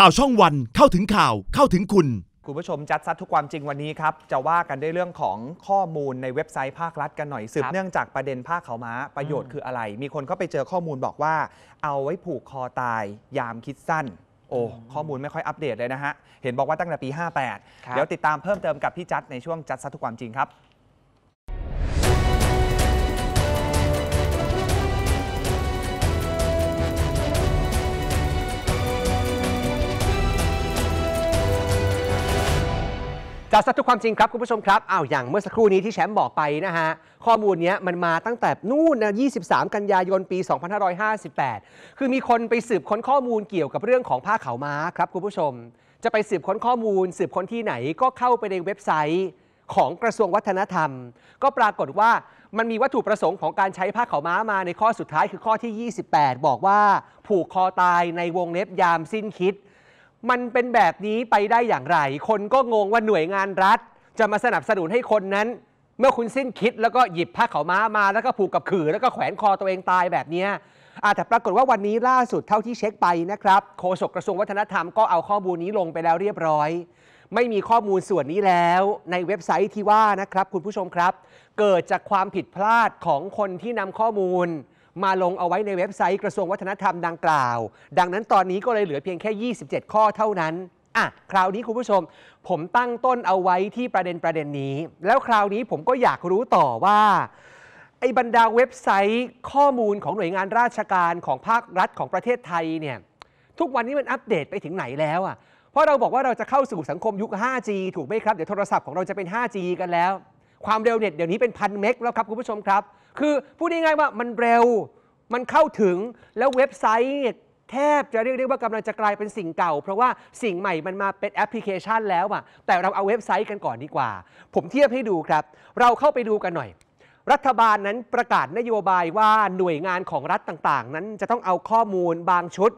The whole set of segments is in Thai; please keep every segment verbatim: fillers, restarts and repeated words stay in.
ข่าวช่องวันเข้าถึงข่าวเข้าถึงคุณคุณผู้ชมจัดซัดทุกความจริงวันนี้ครับจะว่ากันด้วยเรื่องของข้อมูลในเว็บไซต์ภาครัฐกันหน่อยสืบเนื่องจากประเด็นผ้าขาวม้าประโยชน์คืออะไรมีคนเข้าไปเจอข้อมูลบอกว่าเอาไว้ผูกคอตายยามคิดสั้นโอ้ข้อมูลไม่ค่อยอัปเดตเลยนะฮะเห็นบอกว่าตั้งแต่ปีห้าแปดเดี๋ยวติดตามเพิ่มเติมกับพี่จัดในช่วงจัดซัดทุกความจริงครับจัดซัดทุกความจริงครับคุณผู้ชมครับอ้าวอย่างเมื่อสักครู่นี้ที่แชมป์บอกไปนะฮะข้อมูลนี้มันมาตั้งแต่นู่นนะยี่สิบสามกันยายนปีสองพันห้าร้อยห้าสิบแปดคือมีคนไปสืบค้นข้อมูลเกี่ยวกับเรื่องของผ้าขาวม้าครับคุณผู้ชมจะไปสืบค้นข้อมูลสืบค้นที่ไหนก็เข้าไปในเว็บไซต์ของกระทรวงวัฒนธรรมก็ปรากฏว่ามันมีวัตถุประสงค์ของการใช้ผ้าขาวม้ามาในข้อสุดท้ายคือข้อที่ยี่สิบแปดบอกว่าผูกคอตายในวงเล็บยามสิ้นคิดมันเป็นแบบนี้ไปได้อย่างไรคนก็งงว่าหน่วยงานรัฐจะมาสนับสนุนให้คนนั้นเมื่อคุณสิ้นคิดแล้วก็หยิบผ้าขาวม้ามาแล้วก็ผูกกับขื่อแล้วก็แขวนคอตัวเองตายแบบนี้แต่ปรากฏว่าวันนี้ล่าสุดเท่าที่เช็คไปนะครับโฆษกกระทรวงวัฒนธรรมก็เอาข้อมูลนี้ลงไปแล้วเรียบร้อยไม่มีข้อมูลส่วนนี้แล้วในเว็บไซต์ที่ว่านะครับคุณผู้ชมครับเกิดจากความผิดพลาดของคนที่นำข้อมูลมาลงเอาไว้ในเว็บไซต์กระทรวงวัฒนธรรมดังกล่าวดังนั้นตอนนี้ก็เลยเหลือเพียงแค่ยี่สิบเจ็ดข้อเท่านั้นอ่ะคราวนี้คุณผู้ชมผมตั้งต้นเอาไว้ที่ประเด็นประเด็นนี้แล้วคราวนี้ผมก็อยากรู้ต่อว่าไอ้บรรดาเว็บไซต์ข้อมูลของหน่วยงานราชการของภาครัฐของประเทศไทยเนี่ยทุกวันนี้มันอัปเดตไปถึงไหนแล้วอ่ะเพราะเราบอกว่าเราจะเข้าสู่สังคมยุค ห้าจี ถูกไหมครับเดี๋ยวโทรศัพท์ของเราจะเป็น ห้าจี กันแล้วความเร็วเน็ตเดี๋ยวนี้เป็นพันเมกแล้วครับคุณผู้ชมครับคือพูดง่ายๆว่ามันเร็วมันเข้าถึงแล้วเว็บไซต์แทบจะเรียกได้ว่ากำลังจะกลายเป็นสิ่งเก่าเพราะว่าสิ่งใหม่มันมาเป็นแอปพลิเคชันแล้วอ่ะแต่เราเอาเว็บไซต์กันก่อนดีกว่าผมเทียบให้ดูครับเราเข้าไปดูกันหน่อยรัฐบาลนั้นประกาศนโยบายว่าหน่วยงานของรัฐต่างๆนั้นจะต้องเอาข้อมูลบางชุด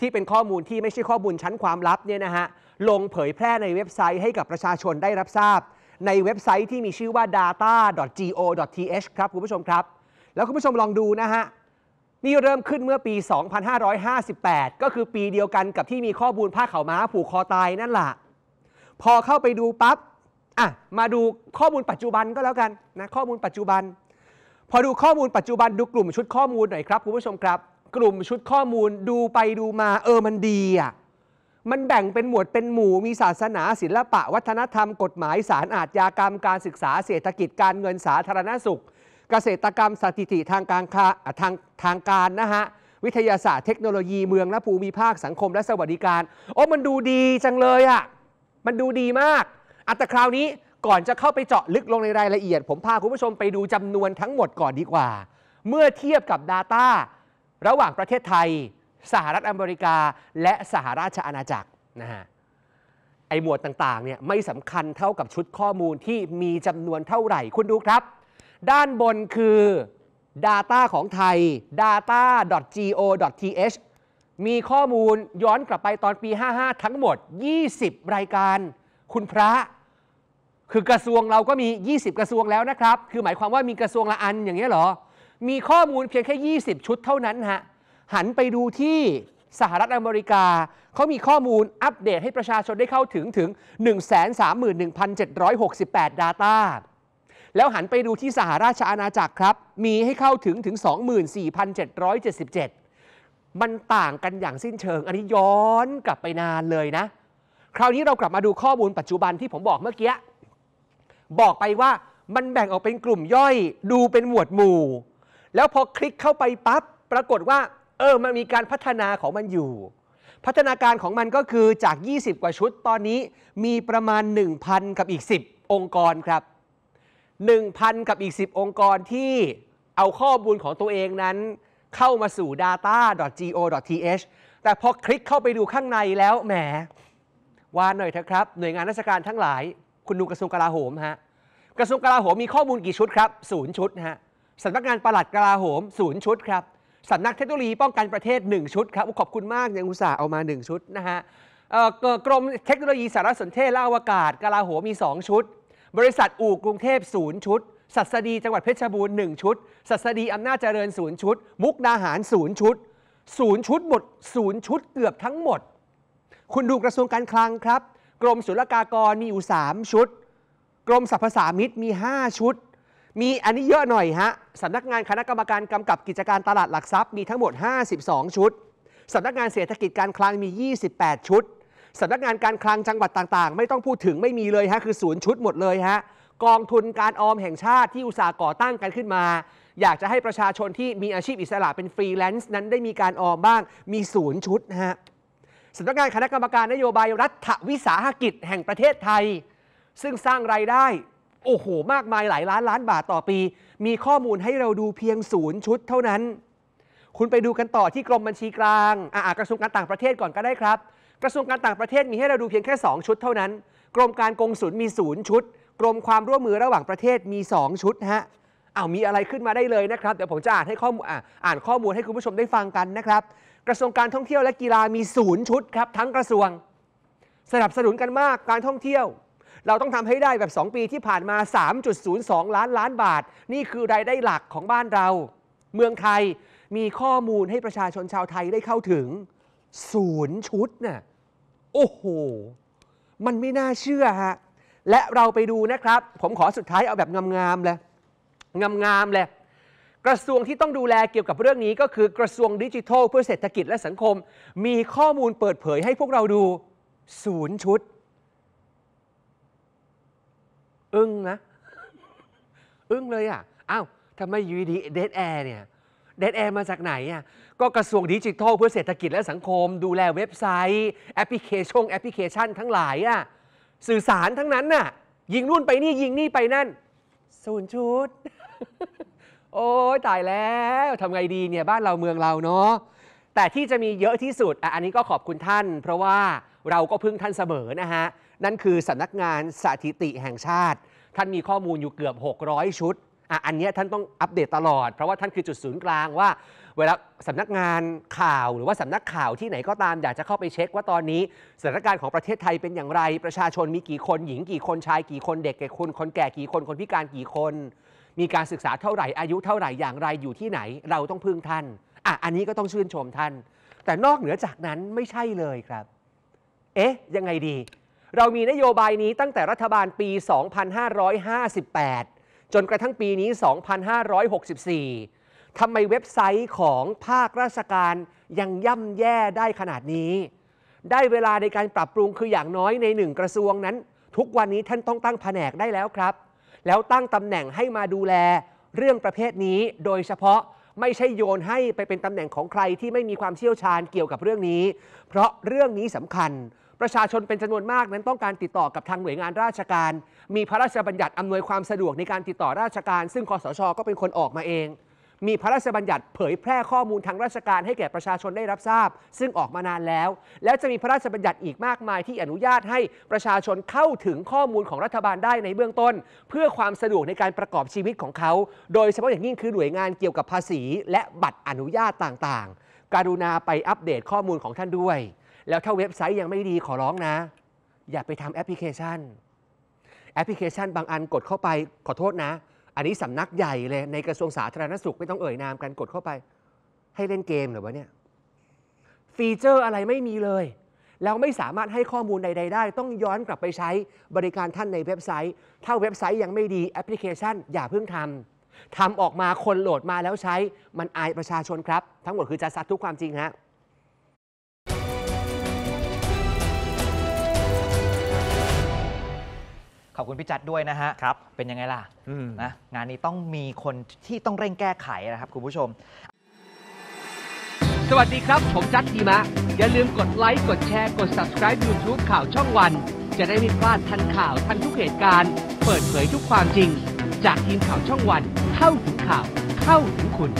ที่เป็นข้อมูลที่ไม่ใช่ข้อมูลชั้นความลับเนี่ยนะฮะลงเผยแพร่ในเว็บไซต์ให้กับประชาชนได้รับทราบในเว็บไซต์ที่มีชื่อว่า ดาต้า ดอท จี โอ ดอท ที เอช ครับคุณผู้ชมครับแล้วคุณผู้ชมลองดูนะฮะนี่เริ่มขึ้นเมื่อปีสองพันห้าร้อยห้าสิบแปดก็คือปีเดียวกันกับที่มีข้อมูลผ้าขาวม้าผูกคอตายนั่นแหละพอเข้าไปดูปั๊บอ่ะมาดูข้อมูลปัจจุบันก็แล้วกันนะข้อมูลปัจจุบันพอดูข้อมูลปัจจุบันดูกลุ่มชุดข้อมูลหน่อยครับคุณผู้ชมครับกลุ่มชุดข้อมูลดูไปดูมาเออมันดีอ่ะมันแบ่งเป็นหมวดเป็นหมู่มีศาสนาศิลปะวัฒนธรรมกฎหมายศาลอาชญากรรมการศึกษาเศรษฐกิจการเงินสาธารณสุขเกษตรกรรมสถิติทางการค้าทางทางการนะฮะวิทยาศาสตร์เทคโนโลยีเมืองและภูมิภาคสังคมและสวัสดิการโอ้มันดูดีจังเลยอ่ะมันดูดีมากอ่ะแต่คราวนี้ก่อนจะเข้าไปเจาะลึกลงในรายละเอียดผมพาคุณผู้ชมไปดูจำนวนทั้งหมดก่อนดีกว่าเมื่อเทียบกับ Data ระหว่างประเทศไทยสหรัฐอเมริกาและสหราชอาณาจักรนะฮะไอหมวดต่างๆเนี่ยไม่สำคัญเท่ากับชุดข้อมูลที่มีจำนวนเท่าไหร่คุณดูครับด้านบนคือ Data ของไทย ดาต้า ดอท จี โอ ดอท ที เอช มีข้อมูลย้อนกลับไปตอนปีห้าห้าทั้งหมดยี่สิบรายการคุณพระคือกระทรวงเราก็มียี่สิบกระทรวงแล้วนะครับคือหมายความว่ามีกระทรวงละอันอย่างนี้เหรอมีข้อมูลเพียงแค่ยี่สิบชุดเท่านั้นฮะหันไปดูที่สหรัฐอเมริกาเขามีข้อมูลอัปเดตให้ประชาชนได้เข้าถึงถึง หนึ่งแสนสามหมื่นหนึ่งพันเจ็ดร้อยหกสิบแปด Data แล้วหันไปดูที่สหราชอาณาจักรครับมีให้เข้าถึงถึง สองหมื่นสี่พันเจ็ดร้อยเจ็ดสิบเจ็ด มันต่างกันอย่างสิ้นเชิงอันนี้ย้อนกลับไปนานเลยนะคราวนี้เรากลับมาดูข้อมูลปัจจุบันที่ผมบอกเมื่อกี้บอกไปว่ามันแบ่งออกเป็นกลุ่มย่อยดูเป็นหมวดหมู่แล้วพอคลิกเข้าไปปั๊บปรากฏว่าเออมันมีการพัฒนาของมันอยู่พัฒนาการของมันก็คือจากยี่สิบกว่าชุดตอนนี้มีประมาณ หนึ่งพัน กับอีกสิบองค์กรครับ หนึ่งพัน กับอีกสิบองค์กรที่เอาข้อมูลของตัวเองนั้นเข้ามาสู่ ดาต้า ดอท จี โอ ดอท ที เอช แต่พอคลิกเข้าไปดูข้างในแล้วแหมว่าหน่อยเถอะครับหน่วยงานราชการทั้งหลายคุณดูกระทรวงกลาโหมฮะกระทรวงกลาโหมมีข้อมูลกี่ชุดครับศูนย์ชุดฮะสำนักงานปลัดกลาโหมศูนย์ชุดครับสำนักเทคโนโลยีป้องกันประเทศหนึ่งชุดครับขอบคุณมากยังอุตส่าห์เอามาหนึ่งชุดนะฮะกรมเทคโนโลยีสารสนเทศและอวกาศกลาโหมมีสองชุดบริษัทอู่กรุงเทพศูนย์ชุดศัสดีจังหวัดเพชรบูรณ์หนึ่งชุดศัสดีอำนาจเจริญศูนย์ชุดมุกดาหารศูนย์ชุดศูนย์ชุดหมดศูนย์ชุดเกือบทั้งหมด คุณดูกระทรวงการคลังครับกรมศุลกากรมีอยู่สามชุดกรมสรรพสามิตมีห้าชุดมีอันนี้เยอะหน่อยฮะสำนักงานคณะกรรมการกำกับกิจการตลาดหลักทรัพย์มีทั้งหมดห้าสิบสองชุดสำนักงานเศรษฐกิจการคลังมียี่สิบแปดชุดสำนักงานการคลังจังหวัดต่างๆไม่ต้องพูดถึงไม่มีเลยฮะคือศูนย์ชุดหมดเลยฮะกองทุนการออมแห่งชาติที่อุตสาหก่อตั้งกันขึ้นมาอยากจะให้ประชาชนที่มีอาชีพอิสระเป็นฟรีแลนซ์นั้นได้มีการออมบ้างมีศูนย์ชุดฮะสำนักงานคณะกรรมการนโยบายรัฐวิสาหกิจแห่งประเทศไทยซึ่งสร้างรายได้โอ้โหมากมายหลายล้านล้านบาทต่อปีมีข้อมูลให้เราดูเพียงศูนย์ชุดเท่านั้นคุณไปดูกันต่อที่กรมบัญชีกลางอ่ะกระทรวงการต่างประเทศก่อนก็ได้ครับกระทรวงการต่างประเทศมีให้เราดูเพียงแค่สองชุดเท่านั้นกรมการกงสุลมีศูนย์ชุดกรมความร่วมมือระหว่างประเทศมีสองชุดฮะเอามีอะไรขึ้นมาได้เลยนะครับเดี๋ยวผมจะอ่านให้ข้อมูล อ, อ่านข้อมูลให้คุณผู้ชมได้ฟังกันนะครับกระทรวงการท่องเที่ยวและกีฬามีศูนย์ชุดครับทั้งกระทรวงสนับสนุนกันมากการท่องเที่ยวเราต้องทำให้ได้แบบสองปีที่ผ่านมา สามจุดศูนย์สอง ล้านล้านบาทนี่คือรายได้หลักของบ้านเราเมืองไทยมีข้อมูลให้ประชาชนชาวไทยได้เข้าถึงศูนย์ชุดน่ะโอ้โหมันไม่น่าเชื่อฮะและเราไปดูนะครับผมขอสุดท้ายเอาแบบงามๆเลยงามๆเลยกระทรวงที่ต้องดูแลเกี่ยวกับเรื่องนี้ก็คือกระทรวงดิจิทัลเพื่อเศรษฐกิจและสังคมมีข้อมูลเปิดเผยให้พวกเราดูศูนย์ชุดอึ้งนะอึ้งเลยอ่ะอ้าวทำไมอยู่ดีเดดแอร์เนี่ยเดดแอร์มาจากไหนอ่ะก็กระทรวงดิจิทัลเพื่อเศรษฐกิจและสังคมดูแลเว็บไซต์แอปพลิเคชันแอปพลิเคชันทั้งหลายอ่ะสื่อสารทั้งนั้นน่ะยิงนู่นไปนี่ยิงนี่ไปนั่นศูนย์ชุดโอ้ยตายแล้วทำไงดีเนี่ยบ้านเราเมืองเราเนาะแต่ที่จะมีเยอะที่สุดอันนี้ก็ขอบคุณท่านเพราะว่าเราก็พึ่งท่านเสมอนะฮะนั่นคือสำนักงานสถิติแห่งชาติท่านมีข้อมูลอยู่เกือบหกร้อยชุดอ่ะอันนี้ท่านต้องอัปเดตตลอดเพราะว่าท่านคือจุดศูนย์กลางว่าเวลาสำนักงานข่าวหรือว่าสำนักข่าวที่ไหนก็ตามอยากจะเข้าไปเช็คว่าตอนนี้สถานการณ์ของประเทศไทยเป็นอย่างไรประชาชนมีกี่คนหญิงกี่คนชายกี่คนเด็กกี่คนคนแก่กี่คนคนพิการกี่คนมีการศึกษาเท่าไหร่อายุเท่าไหร่อย่างไรอยู่ที่ไหนเราต้องพึ่งท่านอ่ะอันนี้ก็ต้องชื่นชมท่านแต่นอกเหนือจากนั้นไม่ใช่เลยครับเอ๊ะยังไงดีเรามีนโยบายนี้ตั้งแต่รัฐบาลปีสองพันห้าร้อยห้าสิบแปดจนกระทั่งปีนี้สองพันห้าร้อยหกสิบสี่ทำไมเว็บไซต์ของภาคราชการยังย่ำแย่ได้ขนาดนี้ได้เวลาในการปรับปรุงคืออย่างน้อยในหนึ่งกระทรวงนั้นทุกวันนี้ท่านต้องตั้งแผนกได้แล้วครับแล้วตั้งตำแหน่งให้มาดูแลเรื่องประเภทนี้โดยเฉพาะไม่ใช่โยนให้ไปเป็นตำแหน่งของใครที่ไม่มีความเชี่ยวชาญเกี่ยวกับเรื่องนี้เพราะเรื่องนี้สำคัญประชาชนเป็นจำนวนมากนั้นต้องการติดต่อกับทางหน่วยงานราชการมีพระราชบัญญัติอำนวยความสะดวกในการติดต่อราชการซึ่งคสช.ก็เป็นคนออกมาเองมีพระราชบัญญัติเผยแพร่ข้อมูลทางราชการให้แก่ประชาชนได้รับทราบซึ่งออกมานานแล้วแล้วจะมีพระราชบัญญัติอีกมากมายที่อนุญาตให้ประชาชนเข้าถึงข้อมูลของรัฐบาลได้ในเบื้องต้นเพื่อความสะดวกในการประกอบชีวิตของเขาโดยเฉพาะอย่างยิ่งคือหน่วยงานเกี่ยวกับภาษีและบัตรอนุญาตต่างๆกรุณาไปอัปเดตข้อมูลของท่านด้วยแล้วถ้าเว็บไซต์ยังไม่ดีขอร้องนะอย่าไปทำแอปพลิเคชันแอปพลิเคชันบางอันกดเข้าไปขอโทษนะอันนี้สำนักใหญ่เลยในกระทรวงสาธารณสุขไม่ต้องเอ่ยนามกันกดเข้าไปให้เล่นเกมหรือวะเนี่ยฟีเจอร์อะไรไม่มีเลยแล้วไม่สามารถให้ข้อมูลใดๆได้ต้องย้อนกลับไปใช้บริการท่านในเว็บไซต์ถ้าเว็บไซต์ยังไม่ดีแอปพลิเคชันอย่าเพิ่งทำทำออกมาคนโหลดมาแล้วใช้มันอายประชาชนครับทั้งหมดคือจะซัดทุกความจริงฮะขอบคุณพี่จัดด้วยนะฮะครับเป็นยังไงล่ะนะงานนี้ต้องมีคนที่ต้องเร่งแก้ไขนะครับคุณผู้ชมสวัสดีครับผมจัดทีมะอย่าลืมกดไลค์กดแชร์กด ซับสไครบ์ ยูทูบ ข่าวช่องวันจะได้ไม่พลาดทันข่าวทันทุกเหตุการณ์เปิดเผยทุกความจริงจากทีมข่าวช่องวันเข้าถึงข่าวเข้าถึงคุณ